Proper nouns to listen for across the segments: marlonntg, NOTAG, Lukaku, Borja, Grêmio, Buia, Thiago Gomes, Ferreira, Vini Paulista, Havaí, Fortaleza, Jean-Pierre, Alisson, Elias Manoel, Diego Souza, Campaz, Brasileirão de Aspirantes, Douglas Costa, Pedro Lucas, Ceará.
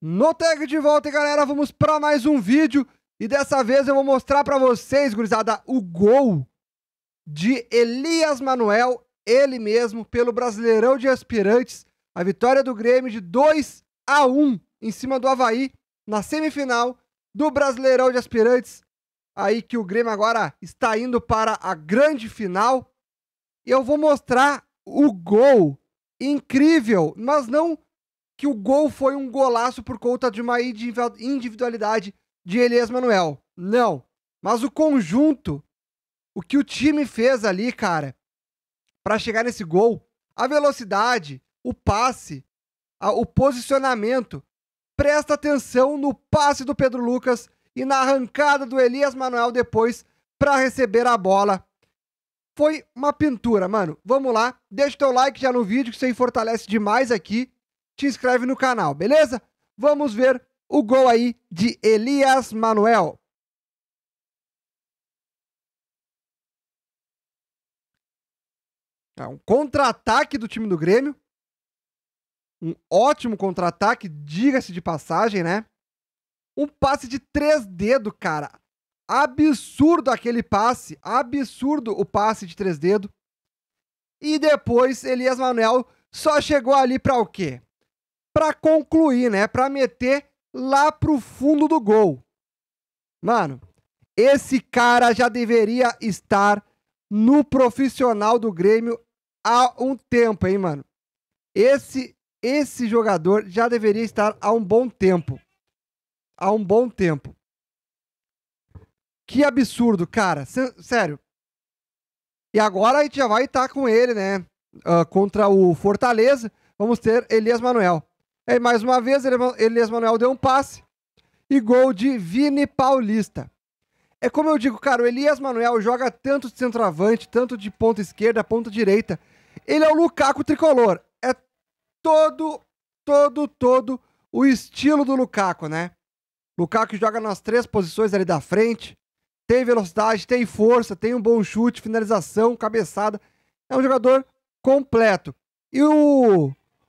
No Tag de volta, galera, vamos para mais um vídeo e dessa vez eu vou mostrar para vocês, gurizada, o gol de Elias Manoel, ele mesmo, pelo Brasileirão de Aspirantes, a vitória do Grêmio de 2-1 em cima do Havaí na semifinal do Brasileirão de Aspirantes, aí que o Grêmio agora está indo para a grande final. E eu vou mostrar o gol incrível, mas não que o gol foi um golaço por conta de uma individualidade de Elias Manoel. Não. Mas o conjunto, o que o time fez ali, cara, para chegar nesse gol, a velocidade, o passe, o posicionamento. Presta atenção no passe do Pedro Lucas e na arrancada do Elias Manoel depois para receber a bola. Foi uma pintura, mano. Vamos lá. Deixa o teu like já no vídeo, que isso aí fortalece demais aqui. Te inscreve no canal, beleza? Vamos ver o gol aí de Elias Manoel. É um contra-ataque do time do Grêmio. Um ótimo contra-ataque, diga-se de passagem, né? Um passe de 3 dedos, cara. Absurdo aquele passe. Absurdo o passe de 3 dedos. E depois, Elias Manoel só chegou ali pra o quê? Pra concluir, né? Pra meter lá pro fundo do gol. Mano, esse cara já deveria estar no profissional do Grêmio há um tempo, hein, mano? Esse jogador já deveria estar há um bom tempo. Há um bom tempo. Que absurdo, cara. Sério. E agora a gente já vai estar com ele, né? Contra o Fortaleza. Vamos ter Elias Manoel. E mais uma vez, Elias Manoel deu um passe e gol de Vini Paulista. É como eu digo, cara, o Elias Manoel joga tanto de centroavante, tanto de ponta esquerda, ponta direita. Ele é o Lukaku tricolor. É todo o estilo do Lukaku, né? Lukaku joga nas 3 posições ali da frente. Tem velocidade, tem força, tem um bom chute, finalização, cabeçada. É um jogador completo. E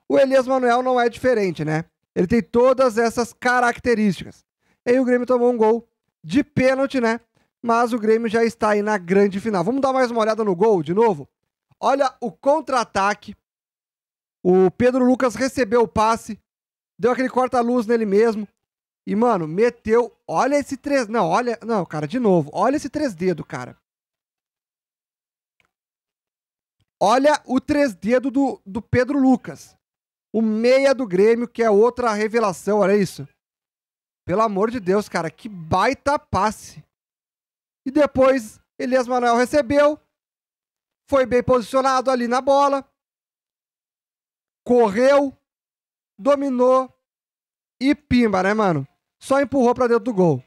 o Elias Manoel não é diferente, né? Ele tem todas essas características. E aí o Grêmio tomou um gol de pênalti, né? Mas o Grêmio já está aí na grande final. Vamos dar mais uma olhada no gol de novo? Olha o contra-ataque. O Pedro Lucas recebeu o passe. Deu aquele corta-luz nele mesmo. E, mano, meteu... Olha esse 3... Não, olha... Não, cara, de novo. Olha esse 3 dedos, cara. Olha o 3 dedos do Pedro Lucas. O meia do Grêmio, que é outra revelação, olha isso. Pelo amor de Deus, cara, que baita passe. E depois, Elias Manoel recebeu. Foi bem posicionado ali na bola. Correu. Dominou. E pimba, né, mano? Só empurrou pra dentro do gol.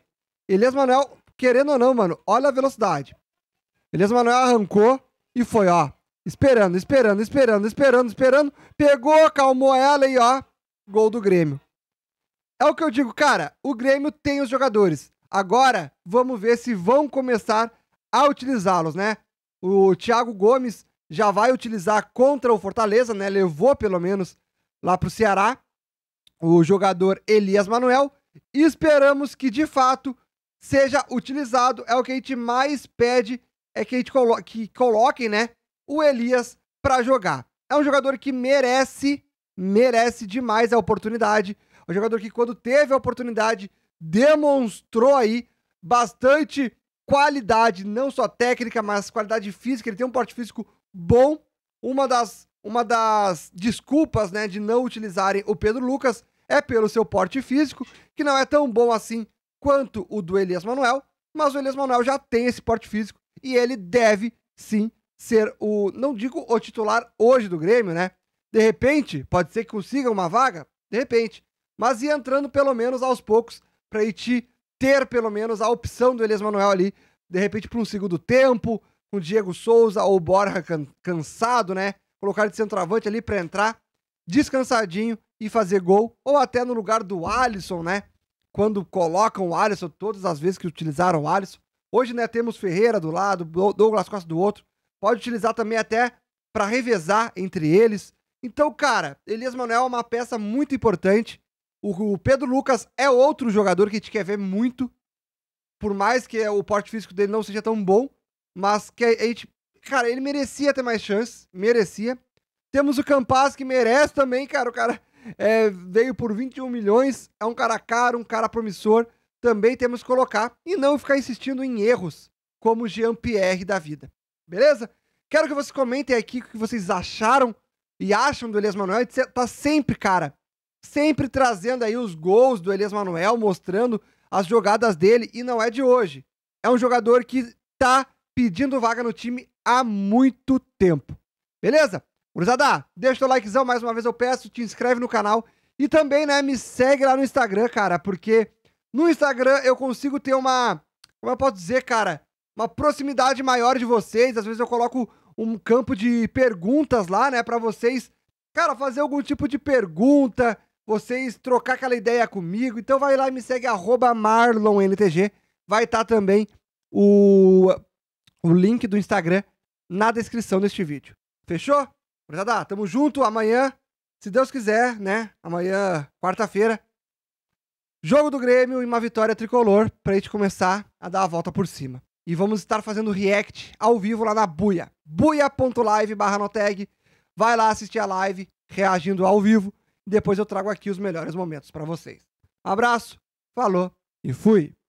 Elias Manoel, querendo ou não, mano, olha a velocidade. Elias Manoel arrancou e foi, ó. Esperando. Pegou, acalmou ela e ó, gol do Grêmio. É o que eu digo, cara, o Grêmio tem os jogadores. Agora, vamos ver se vão começar a utilizá-los, né? O Thiago Gomes já vai utilizar contra o Fortaleza, né? Levou, pelo menos, lá pro Ceará, o jogador Elias Manoel. E esperamos que, de fato, seja utilizado. É o que a gente mais pede, é que a gente coloquem, né? O Elias para jogar. É um jogador que merece demais a oportunidade. É um jogador que, quando teve a oportunidade, demonstrou aí bastante qualidade, não só técnica, mas qualidade física. Ele tem um porte físico bom. Uma das desculpas, né, de não utilizarem o Pedro Lucas é pelo seu porte físico, que não é tão bom assim quanto o do Elias Manoel, mas o Elias Manoel já tem esse porte físico e ele deve, sim, ser o, não digo o titular hoje do Grêmio, né? De repente, pode ser que consiga uma vaga, de repente. Mas ir entrando pelo menos aos poucos pra gente ter pelo menos a opção do Elias Manoel ali, de repente para um segundo tempo, com o Diego Souza ou o Borja cansado, né? Colocar de centroavante ali pra entrar descansadinho e fazer gol, ou até no lugar do Alisson, né? Quando colocam o Alisson, todas as vezes que utilizaram o Alisson. Hoje, né, temos Ferreira do lado, Douglas Costa do outro. Pode utilizar também até para revezar entre eles. Então, cara, Elias Manoel é uma peça muito importante. O Pedro Lucas é outro jogador que a gente quer ver muito, por mais que o porte físico dele não seja tão bom, mas que a gente... Cara, ele merecia ter mais chances, merecia. Temos o Campaz, que merece também, cara. O cara veio por 21 milhões, é um cara caro, um cara promissor. Também temos que colocar e não ficar insistindo em erros, como o Jean-Pierre da vida. Beleza? Quero que vocês comentem aqui o que vocês acharam e acham do Elias Manoel. Tá sempre, cara, sempre trazendo aí os gols do Elias Manoel, mostrando as jogadas dele, e não é de hoje. É um jogador que tá pedindo vaga no time há muito tempo. Beleza? Gurizada, deixa o teu likezão, mais uma vez eu peço, te inscreve no canal e também, né, me segue lá no Instagram, cara, porque no Instagram eu consigo ter uma... Como eu posso dizer, cara? Uma proximidade maior de vocês. Às vezes eu coloco um campo de perguntas lá, né, pra vocês, cara, fazer algum tipo de pergunta, vocês trocar aquela ideia comigo. Então vai lá e me segue, @marlonntg. Vai estar também o link do Instagram na descrição deste vídeo. Fechou? Gurizada, tamo junto. Amanhã, se Deus quiser, né, amanhã, quarta-feira, jogo do Grêmio e uma vitória tricolor pra gente começar a dar a volta por cima. E vamos estar fazendo react ao vivo lá na Buia. buia.live/marlonntg. Vai lá assistir a live reagindo ao vivo. Depois eu trago aqui os melhores momentos pra vocês. Abraço, falou e fui!